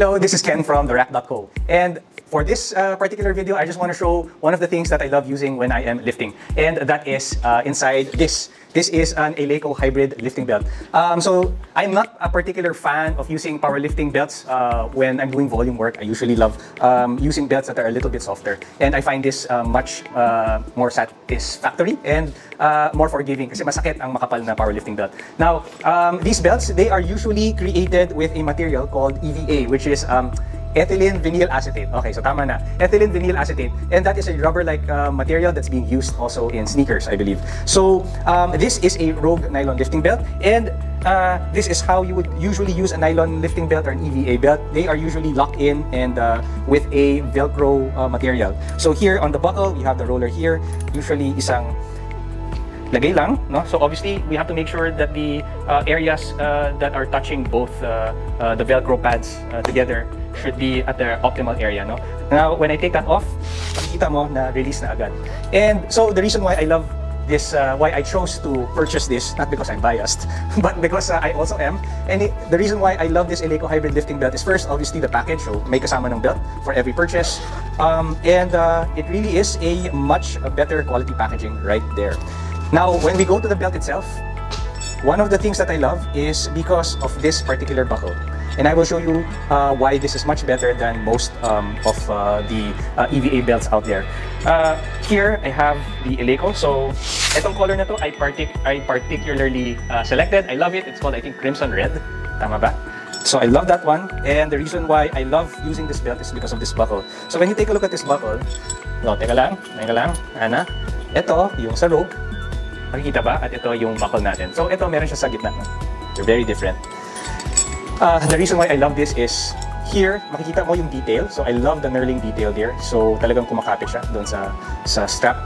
Hello, this is Ken from TheRack.co. And for this particular video, I just want to show one of the things that I love using when I am lifting. And that is inside this. This is an Eleiko hybrid lifting belt. So I'm not a particular fan of using powerlifting belts when I'm doing volume work. I usually love using belts that are a little bit softer. And I find this much more satisfactory and more forgiving kasi masakit ang makapal na powerlifting belt. Now, these belts, they are usually created with a material called EVA, which is ethylene vinyl acetate. Okay, so tama na. Ethylene vinyl acetate. And that is a rubber-like material that's being used also in sneakers, I believe. So this is a Rogue nylon lifting belt. And this is how you would usually use a nylon lifting belt or an EVA belt. They are usually locked in and with a Velcro material. So here on the buckle, you have the roller here. Usually isang lagay lang, no? So obviously, we have to make sure that the areas that are touching both the Velcro pads together should be at their optimal area, no? Now, when I take that off, makikita mo na release na agad. And so the reason why I love this, why I chose to purchase this, not because I'm biased, but because I also am. And the reason why I love this Eleiko hybrid lifting belt is first, obviously, the package. So may kasama ng belt for every purchase. It really is a much better quality packaging right there. Now, when we go to the belt itself, one of the things that I love is because of this particular buckle. And I will show you why this is much better than most of the EVA belts out there. Here, I have the Eleiko. So, etong color na to, I particularly selected. I love it. It's called, I think, Crimson Red. Tama ba? So I love that one, and the reason why I love using this belt is because of this buckle. So when you take a look at this buckle, no, teka lang, Ana, ito, yung sa Rogue, makikita ba? At ito yung buckle natin. So ito, meron siya sa gitna. They're very different. The reason why I love this is, here, makikita mo yung detail. So I love the knurling detail there. So talagang kumakapit siya doon sa strap.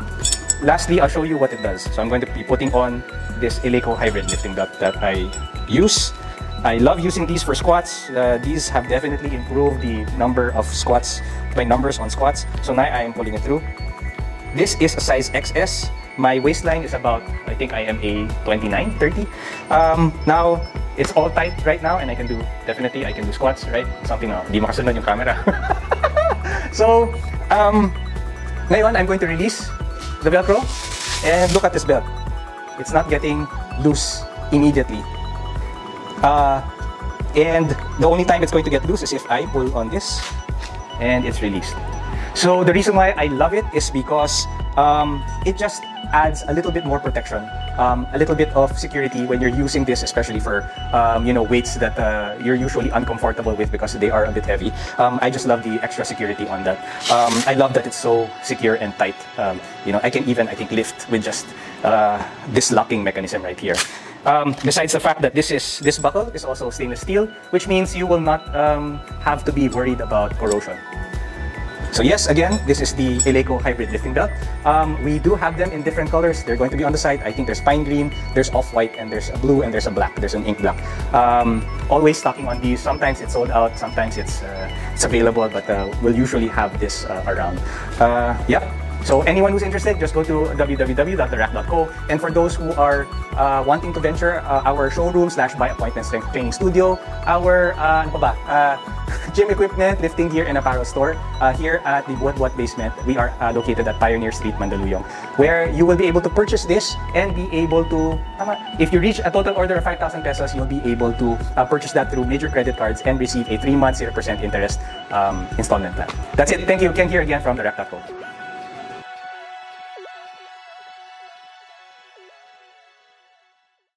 Lastly, I'll show you what it does. So I'm going to be putting on this Eleiko hybrid lifting belt that I use. I love using these for squats. These have definitely improved the number of squats, my numbers on squats. So now I am pulling it through. This is a size XS. My waistline is about, I think I am a 29, 30. Now, it's all tight right now and I can do, definitely I can do squats, right? Something, di makasunod yung camera. So, ngayon I'm going to release the Velcro and look at this belt. It's not getting loose immediately. And the only time it's going to get loose is if I pull on this and it's released. So the reason why I love it is because it just adds a little bit more protection, a little bit of security when you're using this, especially for you know, weights that you're usually uncomfortable with because they are a bit heavy. I just love the extra security on that. I love that it's so secure and tight. You know, I can even, I think, lift with just this locking mechanism right here. Besides the fact that this buckle is also stainless steel, which means you will not have to be worried about corrosion. So yes, again, this is the Eleiko hybrid lifting belt. We do have them in different colors. They're going to be on the site. I think there's pine green, there's off-white, and there's a blue, and there's a black. There's an ink black. Always stocking on these. Sometimes it's sold out. Sometimes it's available, but we'll usually have this around. Yeah. So anyone who's interested, just go to www.therack.co. And for those who are wanting to venture, our showroom /by appointment strength training studio, our gym equipment, lifting gear, and apparel store here at the Buat-Buat basement. We are located at Pioneer Street, Mandaluyong, where you will be able to purchase this and be able to, if you reach a total order of 5,000 pesos, you'll be able to purchase that through major credit cards and receive a 3-month 0% interest installment plan. That's it. Thank you. Ken here again from therack.co.